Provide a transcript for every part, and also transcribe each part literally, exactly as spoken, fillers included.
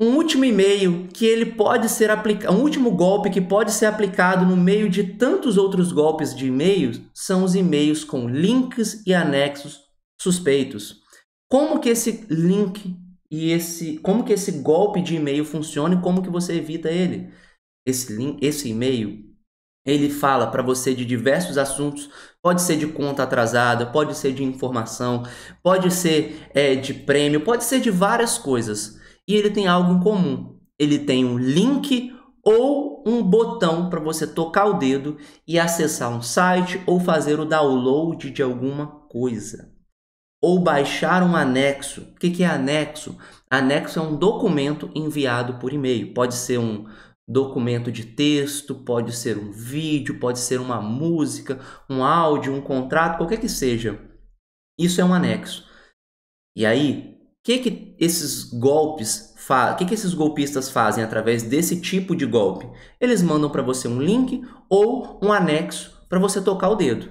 Um último e-mail que ele pode ser aplicado, um último golpe que pode ser aplicado no meio de tantos outros golpes de e-mails são os e-mails com links e anexos suspeitos. Como que esse link e esse, como que esse golpe de e-mail funciona e como que você evita ele? Esse link, esse e-mail, ele fala para você de diversos assuntos, pode ser de conta atrasada, pode ser de informação, pode ser é, de prêmio, pode ser de várias coisas. E ele tem algo em comum, ele tem um link ou um botão para você tocar o dedo e acessar um site ou fazer o download de alguma coisa. Ou baixar um anexo. O que que é anexo? Anexo é um documento enviado por e-mail, pode ser um documento de texto, pode ser um vídeo, pode ser uma música, um áudio, um contrato, qualquer que seja. Isso é um anexo. E aí, o que que esses golpes fa... que que esses golpistas fazem através desse tipo de golpe? Eles mandam para você um link ou um anexo para você tocar o dedo.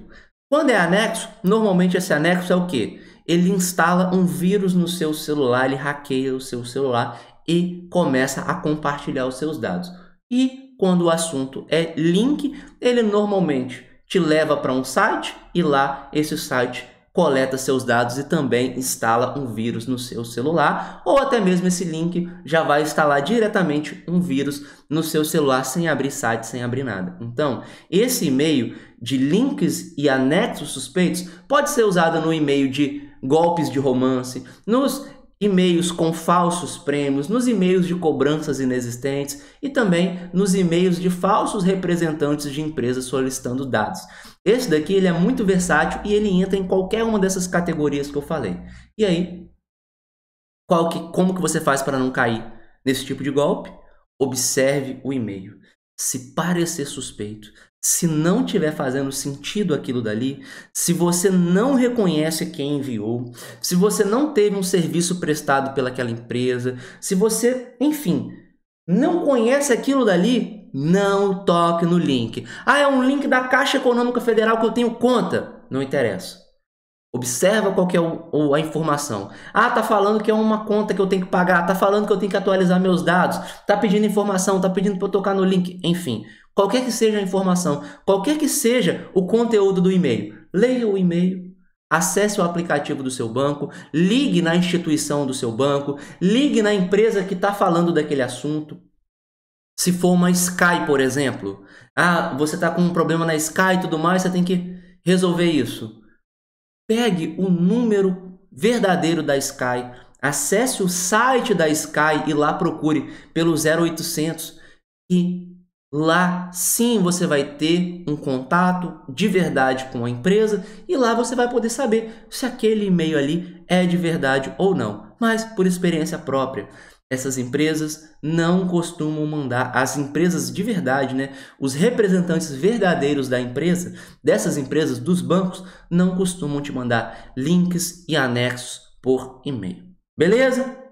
Quando é anexo, normalmente esse anexo é o quê? Ele instala um vírus no seu celular, ele hackeia o seu celular e começa a compartilhar os seus dados. E quando o assunto é link, ele normalmente te leva para um site e lá esse site coleta seus dados e também instala um vírus no seu celular, ou até mesmo esse link já vai instalar diretamente um vírus no seu celular sem abrir site, sem abrir nada. Então, esse e-mail de links e anexos suspeitos pode ser usado no e-mail de golpes de romance, nos e-mails com falsos prêmios, nos e-mails de cobranças inexistentes e também nos e-mails de falsos representantes de empresas solicitando dados. Esse daqui ele é muito versátil e ele entra em qualquer uma dessas categorias que eu falei. E aí, qual que, como que você faz para não cair nesse tipo de golpe? Observe o e-mail. Se parecer suspeito, se não estiver fazendo sentido aquilo dali, se você não reconhece quem enviou, se você não teve um serviço prestado pelaquela empresa, se você, enfim, não conhece aquilo dali, não toque no link. Ah, é um link da Caixa Econômica Federal que eu tenho conta. Não interessa. Observa qual que é o, o, a informação. Ah, tá falando que é uma conta que eu tenho que pagar, tá falando que eu tenho que atualizar meus dados, tá pedindo informação, tá pedindo para eu tocar no link, enfim. Qualquer que seja a informação, qualquer que seja o conteúdo do e-mail, leia o e-mail, acesse o aplicativo do seu banco, ligue na instituição do seu banco, ligue na empresa que tá falando daquele assunto. Se for uma Sky, por exemplo, ah, você tá com um problema na Sky e tudo mais, você tem que resolver isso. Pegue o número verdadeiro da Sky, acesse o site da Sky e lá procure pelo zero oitocentos e lá sim você vai ter um contato de verdade com a empresa e lá você vai poder saber se aquele e-mail ali é de verdade ou não. Mas por experiência própria, essas empresas não costumam mandar, as empresas de verdade, né? Os representantes verdadeiros da empresa, dessas empresas, dos bancos, não costumam te mandar links e anexos por e-mail. Beleza?